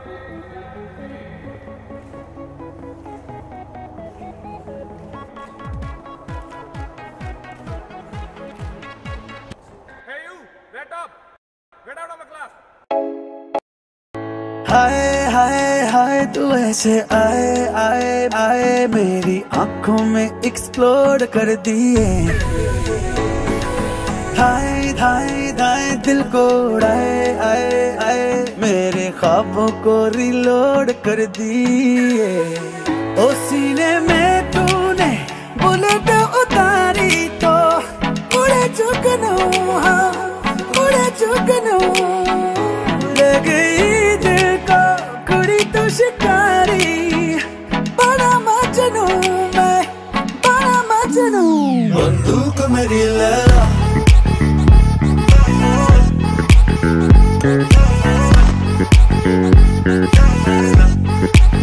हाय हाय हाय तू ऐसे आए आए आए मेरी आंखों में एक्सप्लोड कर दिए। हाय हाय हाय दिल को उड़ाए आए आए मेरे ख्वाबों को रिलोड कर दिए। ओ सीने में तूने बुलेट उतारी तो उड़े चुकनू, हाँ उड़े चुकनू। बंदूक मेरी लहरा,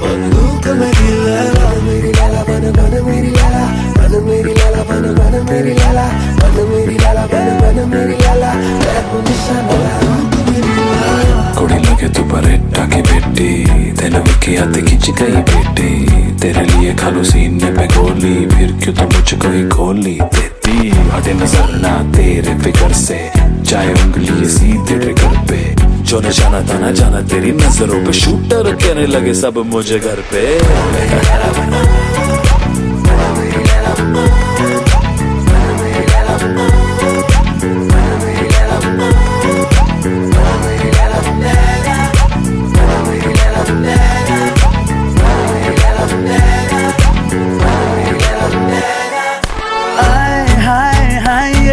बंदूक मेरी लहरा, मेरी लाला बन बन मेरी लाला, बन मेरी लाला बन बन मेरी लाला, बन मेरी लाला बन बन मेरी लाला। मैं हूँ निशाना कुड़ी लगे तू परेटा की बेटी, तेरे विकी आते खींच गई बेटी। तेरे लिए खालू सीने पे गोली, फिर क्यों तो मुझको ही गोली देती। हटे नजर ना तेरे फिकर से, चाहे उंगली सीधे ट्रिगर पे। जो निशाना था ना जाना तेरी नजरों पे, शूटर कहने लगे सब मुझे घर पे।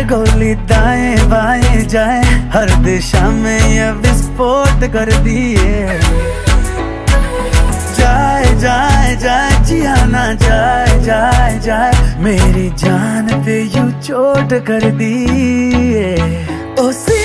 गोली दाएं बाएं जाए, हर दिशा में ये विस्फोट कर दिए। जाए जाए जाए जिया ना जाए जाए जाए मेरी जान पे यू चोट कर दिए। ओ